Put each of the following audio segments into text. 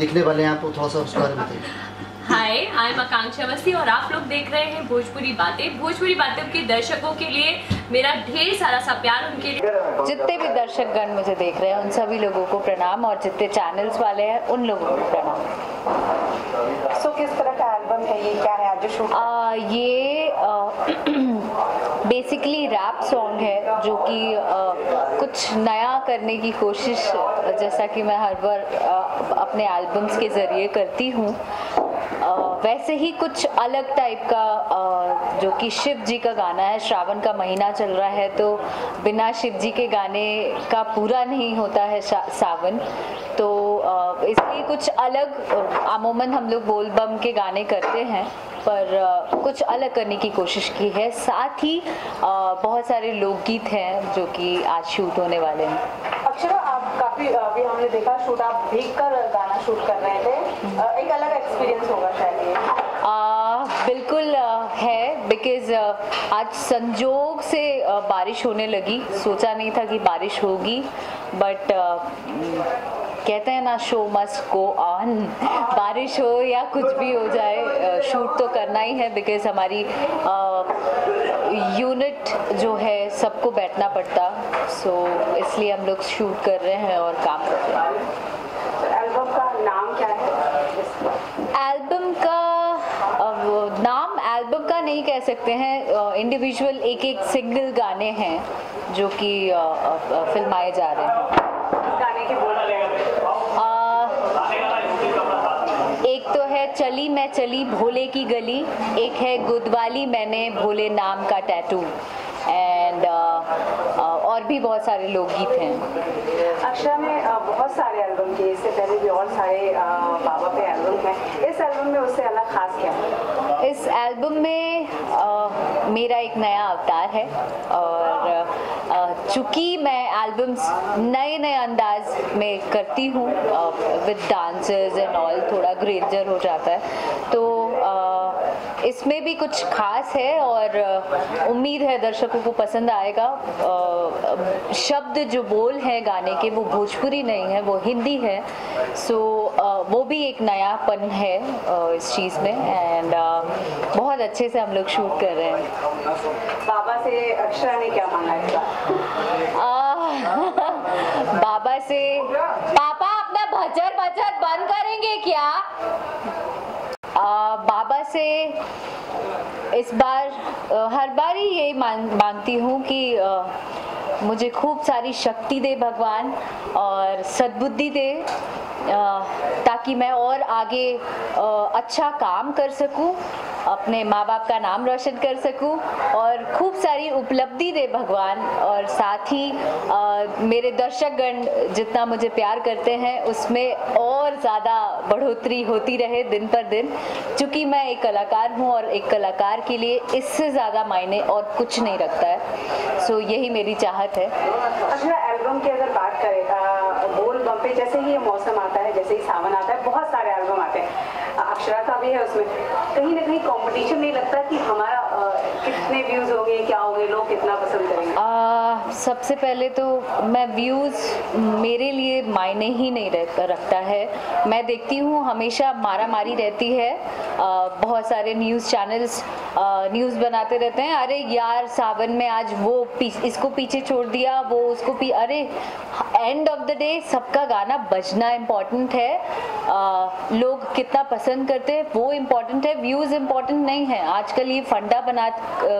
दिखने वाले हैं आपको, थोड़ा सा उसके बारे में बताइए। हाय, आई एम आकांक्षा अवस्थी और आप लोग देख रहे हैं भोजपुरी बातें। भोजपुरी बातें के दर्शकों के लिए मेरा ढेर सारा सा प्यार, उनके लिए जितने भी दर्शकगण मुझे देख रहे हैं उन सभी लोगों को प्रणाम और जितने चैनल्स वाले हैं उन लोगों को प्रणाम। सो किस तरह का एल्बम है ये, क्या है आज शूट? ये बेसिकली रैप सॉन्ग है जो कि कुछ नया करने की कोशिश, जैसा कि मैं हर बार अपने एल्बम्स के ज़रिए करती हूँ, वैसे ही कुछ अलग टाइप का जो कि शिव जी का गाना है। श्रावण का महीना चल रहा है तो बिना शिव जी के गाने का पूरा नहीं होता है सावन, तो इसलिए कुछ अलग, अमूमन हम लोग बोल बम के गाने करते हैं पर कुछ अलग करने की कोशिश की है। साथ ही बहुत सारे लोकगीत हैं जो कि आज शूट होने वाले हैं। अक्षरा, आप काफ़ी, अभी हमने देखा शूट, आप भीग कर गाना शूट कर रहे थे, एक अलग एक्सपीरियंस होगा शायद ये? बिल्कुल है, बिकॉज आज संजोग से बारिश होने लगी। सोचा नहीं था कि बारिश होगी, बट कहते हैं ना, शो मस्ट गो ऑन, बारिश हो या कुछ भी हो जाए शूट तो करना ही है। बिकॉज हमारी यूनिट जो है सबको बैठना पड़ता, सो इसलिए हम लोग शूट कर रहे हैं और काम कर रहे हैं। एल्बम का नाम क्या है? एल्बम का नाम एल्बम का नहीं कह सकते हैं, इंडिविजुअल एक एक सिंगल गाने हैं जो कि फिल्माए जा रहे हैं। गाने की चली मैं चली भोले की गली, एक है गुदवाली मैंने भोले नाम का टैटू, एंड और भी बहुत सारे लोकगीत हैं। अक्षरा ने बहुत सारे एल्बम किए, इससे पहले भी और सारे बाबा पे एल्बम हैं, इस एल्बम में उससे अलग खास क्या है? इस एल्बम में मेरा एक नया अवतार है और चूँकि मैं एल्बम्स नए नए अंदाज में करती हूँ विद डांसेस एंड ऑल, थोड़ा ग्रेजर हो जाता है, तो इसमें भी कुछ खास है और उम्मीद है दर्शकों को पसंद आएगा। शब्द जो बोल हैं गाने के वो भोजपुरी नहीं है, वो हिंदी है, सो वो भी एक नयापन है इस चीज़ में, एंड बहुत अच्छे से हम लोग शूट कर रहे हैं। बाबा से अक्षरा ने क्या मांगा है? बाबा से, पापा अपना भजर भजर बंद करेंगे क्या? बाबा से इस बार हर बार ही यही मांगती हूँ कि मुझे खूब सारी शक्ति दे भगवान और सद्बुद्धि दे, ताकि मैं और आगे अच्छा काम कर सकूँ, अपने माँ बाप का नाम रोशन कर सकूं, और खूब सारी उपलब्धि दे भगवान। और साथ ही मेरे दर्शकगण जितना मुझे प्यार करते हैं उसमें और ज़्यादा बढ़ोतरी होती रहे दिन पर दिन, क्योंकि मैं एक कलाकार हूं और एक कलाकार के लिए इससे ज़्यादा मायने और कुछ नहीं रखता है, सो यही मेरी चाहत है। अच्छा, एल्बम की अगर बात करें, बोल बम पे जैसे ही मौसम आता है, जैसे ही सावन आता है, बहुत सारे एल्बम आते हैं, अक्षरा का भी है, उसमें कहीं ना कहीं कंपटीशन नहीं लगता कि हमारा कितने व्यूज होंगे, क्या होंगे, लोग कितना पसंद करेंगे? सबसे पहले तो मैं व्यूज मेरे लिए मायने ही नहीं रखता है। मैं देखती हूँ हमेशा मारा मारी रहती है, बहुत सारे न्यूज़ चैनल्स न्यूज़ बनाते रहते हैं, अरे यार सावन में आज वो इसको पीछे छोड़ दिया, वो उसको अरे एंड ऑफ द डे सबका गाना बजना इम्पॉर्टेंट है, लोग कितना पसंद करते हैं वो इम्पॉर्टेंट है, व्यूज़ इम्पॉर्टेंट नहीं है। आजकल ये फंडा बना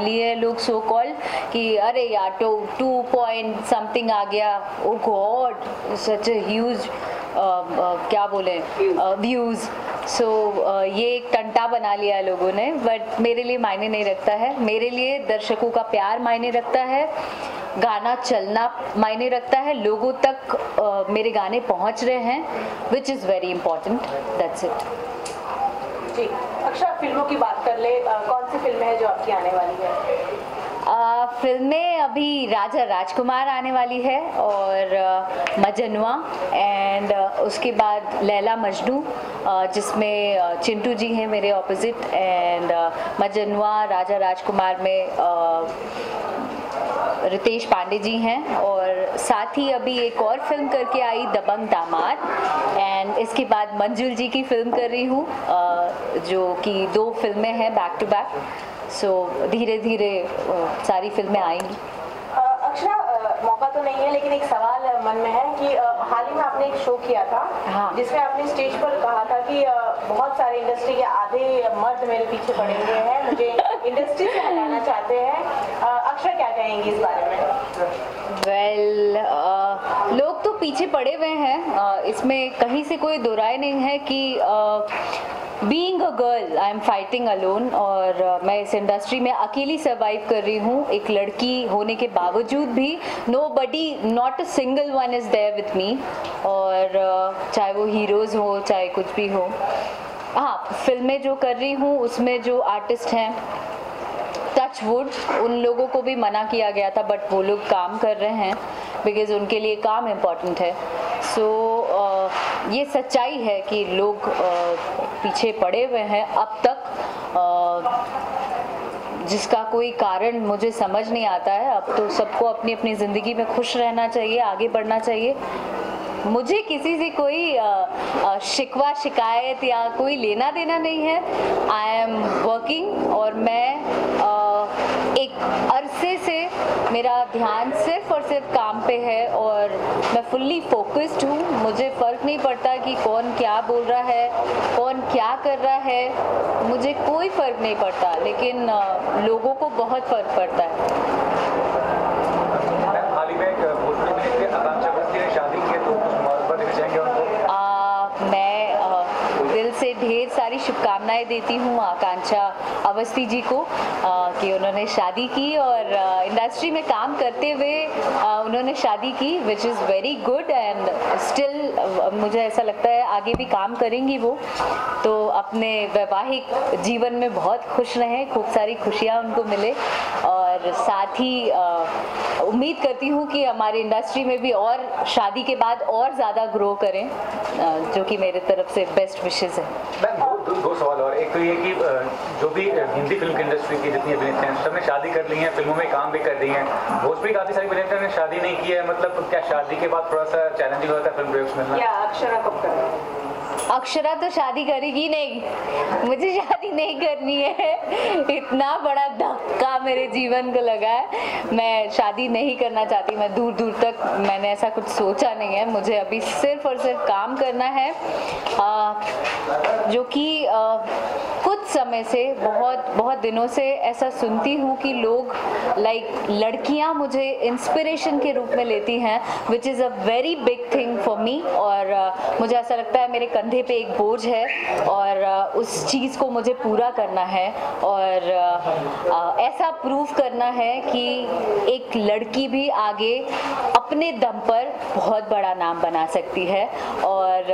लिए लोग सो कॉल्ड कि अरे यार तो 2 पॉइंट समथिंग आ गया, ओ गॉड सच ए ह्यूज क्या बोले व्यूज़, सो ये एक टंटा बना लिया है लोगों ने, बट मेरे लिए मायने नहीं रखता है। मेरे लिए दर्शकों का प्यार मायने रखता है, गाना चलना मायने रखता है, लोगों तक मेरे गाने पहुंच रहे हैं, which is very important, that's it. जी अक्षरा, फिल्मों की बात कर ले, कौन सी फिल्में हैं जो आपकी आने वाली है? फिल्में अभी राजा राजकुमार आने वाली है और मजनुआ, एंड उसके बाद लैला मजनू जिसमें चिंटू जी हैं मेरे ऑपोजिट, एंड मजनुआ राजा राजकुमार में रितेश पांडे जी हैं और साथ ही अभी एक और फिल्म करके आई दबंग दामाद, एंड इसके बाद मंजुल जी की फिल्म कर रही हूँ जो कि 2 फिल्में हैं बैक टू बैक। सो धीरे धीरे सारी फिल्में आएंगी। मौका तो नहीं है लेकिन एक सवाल मन में है कि हाल ही में आपने एक शो किया था, हाँ, जिसमें आपने स्टेज पर कहा था कि बहुत सारे इंडस्ट्री के आधे मर्द मेरे पीछे पड़े हुए हैं, मुझे इंडस्ट्री से हटाना चाहते हैं। अक्षरा क्या कहेंगी इस बारे में? वेल, लोग तो पीछे पड़े हुए हैं, इसमें कहीं से कोई दो राय नहीं है कि being a girl I am fighting alone और मैं इस इंडस्ट्री में अकेली सर्वाइव कर रही हूँ। एक लड़की होने के बावजूद भी nobody, not a single one is there with me, और चाहे वो हीरोज़ हो चाहे कुछ भी हो। हाँ, फिल्में जो कर रही हूँ उसमें जो आर्टिस्ट हैं, टच वुड, उन लोगों को भी मना किया गया था बट वो लोग काम कर रहे हैं बिकॉज उनके लिए काम इम्पॉर्टेंट है। सो ये सच्चाई है कि लोग पीछे पड़े हुए हैं अब तक, जिसका कोई कारण मुझे समझ नहीं आता है। अब तो सबको अपनी अपनी ज़िंदगी में खुश रहना चाहिए, आगे बढ़ना चाहिए। मुझे किसी से कोई शिकवा शिकायत या कोई लेना देना नहीं है। आई एम वर्किंग और मैं एक अरसे से मेरा ध्यान सिर्फ और सिर्फ काम पे है और मैं फुल्ली फोकस्ड हूँ। मुझे फ़र्क नहीं पड़ता कि कौन क्या बोल रहा है, कौन क्या कर रहा है, मुझे कोई फ़र्क नहीं पड़ता, लेकिन लोगों को बहुत फ़र्क पड़ता है। ढेर सारी शुभकामनाएं देती हूँ आकांक्षा अवस्थी जी को कि उन्होंने शादी की और इंडस्ट्री में काम करते हुए उन्होंने शादी की, which is very good, and still मुझे ऐसा लगता है आगे भी काम करेंगी वो। तो अपने वैवाहिक जीवन में बहुत खुश रहें, खूब सारी खुशियाँ उनको मिले, और साथ ही उम्मीद करती हूँ कि हमारी इंडस्ट्री में भी और शादी के बाद और ज़्यादा ग्रो करें, जो कि मेरे तरफ से बेस्ट विशेज़ है। मैम, दो सवाल और। एक तो ये कि जो भी हिंदी फिल्म इंडस्ट्री की जितनी अभिनेत्रियां हैं सब ने शादी कर ली हैं, फिल्मों में काम भी कर रही हैं। भोजपुरी काफ़ी सारी अभिनेत्रियों ने शादी नहीं की है, मतलब क्या शादी के बाद थोड़ा सा चैलेंजिंग होता है फिल्म ब्रेक्स मिलना? अक्षरा कब कर? अक्षरा तो शादी करेगी नहीं, मुझे शादी नहीं करनी है। इतना बड़ा धक्का मेरे जीवन को लगा है, मैं शादी नहीं करना चाहती। मैं दूर दूर तक मैंने ऐसा कुछ सोचा नहीं है। मुझे अभी सिर्फ और सिर्फ काम करना है, जो कि कुछ समय से बहुत दिनों से ऐसा सुनती हूँ कि लोग लड़कियाँ मुझे इंस्पिरेशन के रूप में लेती हैं, which is a very big thing for me. और मुझे ऐसा लगता है मेरे कंधे पे एक बोझ है और उस चीज़ को मुझे पूरा करना है और ऐसा प्रूव करना है कि एक लड़की भी आगे अपने दम पर बहुत बड़ा नाम बना सकती है और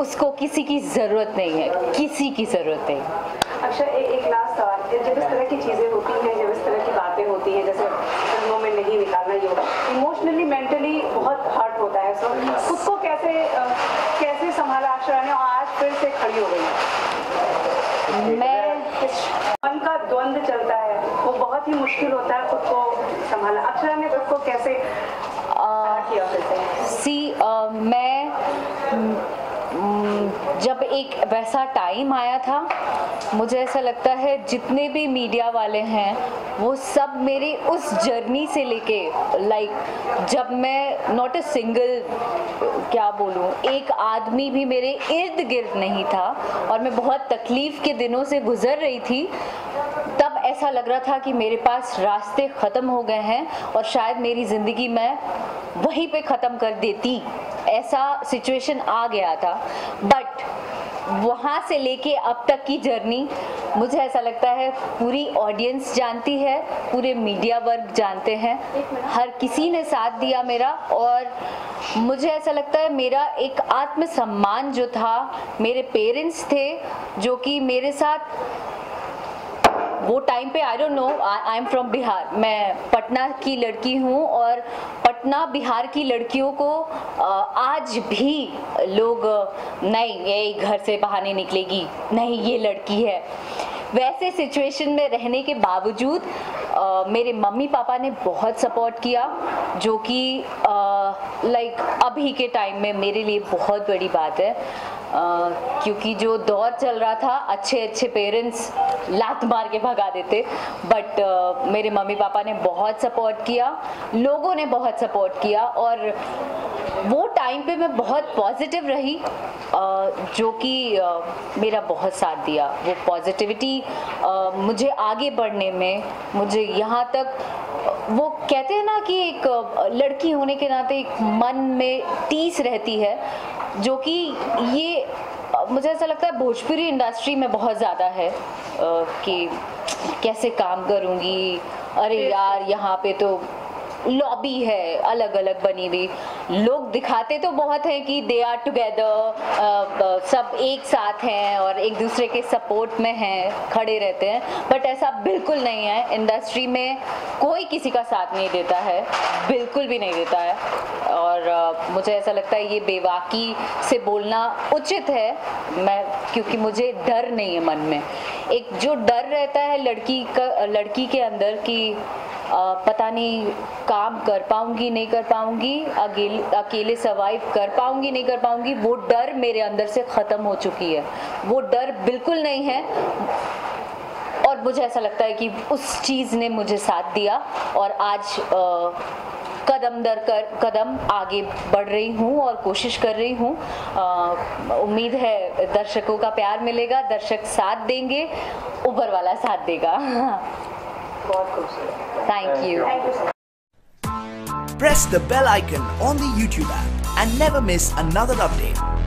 उसको किसी की ज़रूरत नहीं है, किसी की ज़रूरत नहीं है। अच्छा, एक लास्ट सवाल। जब इस तरह की चीज़ें होती हैं, जब इस तरह की बातें होती हैं, जैसे फिल्मों में नहीं निकालना, योगा इमोशनली मेंटली बहुत हर्ट होता है, सो खुद को कैसे संभाला अक्षरा ने? आज फिर से खड़ी हो गई। मन का द्वंद्व चलता है, वो बहुत ही मुश्किल होता है खुद को संभाला। अक्षरा ने खुद को कैसे किया? जब एक वैसा टाइम आया था, मुझे ऐसा लगता है जितने भी मीडिया वाले हैं वो सब मेरी उस जर्नी से लेके जब मैं नॉट अ सिंगल, क्या बोलूँ, एक आदमी भी मेरे इर्द गिर्द नहीं था और मैं बहुत तकलीफ़ के दिनों से गुजर रही थी, तब ऐसा लग रहा था कि मेरे पास रास्ते ख़त्म हो गए हैं और शायद मेरी ज़िंदगी मैं वहीं पे ख़त्म कर देती, ऐसा सिचुएशन आ गया था। बट वहाँ से लेके अब तक की जर्नी, मुझे ऐसा लगता है पूरी ऑडियंस जानती है, पूरे मीडिया वर्ग जानते हैं, हर किसी ने साथ दिया मेरा, और मुझे ऐसा लगता है मेरा एक आत्मसम्मान जो था, मेरे पेरेंट्स थे जो कि मेरे साथ वो टाइम पे, I don't know, I am from Bihar, मैं पटना की लड़की हूँ और पटना बिहार की लड़कियों को आज भी लोग नहीं, ये घर से बाहर नहीं निकलेगी, नहीं ये लड़की है, वैसे सिचुएशन में रहने के बावजूद मेरे मम्मी पापा ने बहुत सपोर्ट किया, जो कि लाइक अभी के टाइम में मेरे लिए बहुत बड़ी बात है, क्योंकि जो दौर चल रहा था अच्छे अच्छे पेरेंट्स लात मार के भगा देते, बट मेरे मम्मी पापा ने बहुत सपोर्ट किया, लोगों ने बहुत सपोर्ट किया और वो टाइम पे मैं बहुत पॉजिटिव रही, जो कि मेरा बहुत साथ दिया। वो पॉजिटिविटी मुझे आगे बढ़ने में, मुझे यहाँ तक, वो कहते हैं ना कि एक लड़की होने के नाते एक मन में टीस रहती है, जो कि ये मुझे ऐसा लगता है भोजपुरी इंडस्ट्री में बहुत ज़्यादा है कि कैसे काम करूँगी, अरे यार यहाँ पे तो लॉबी है अलग अलग बनी हुई, लोग दिखाते तो बहुत हैं कि दे आर टुगेदर, सब एक साथ हैं और एक दूसरे के सपोर्ट में हैं, खड़े रहते हैं, बट ऐसा बिल्कुल नहीं है। इंडस्ट्री में कोई किसी का साथ नहीं देता है, बिल्कुल भी नहीं देता है, और मुझे ऐसा लगता है ये बेवाकी से बोलना उचित है, मैं क्योंकि मुझे डर नहीं है मन में, एक जो डर रहता है लड़की के अंदर कि पता नहीं काम कर पाऊंगी नहीं कर पाऊंगी, अकेले सर्वाइव कर पाऊंगी नहीं कर पाऊंगी, वो डर मेरे अंदर से ख़त्म हो चुकी है, वो डर बिल्कुल नहीं है और मुझे ऐसा लगता है कि उस चीज़ ने मुझे साथ दिया और आज कदम दर कदम आगे बढ़ रही हूँ और कोशिश कर रही हूँ। उम्मीद है दर्शकों का प्यार मिलेगा, दर्शक साथ देंगे, उबर वाला साथ देगा। Thank you. Press the bell icon on the YouTube app and never miss another update.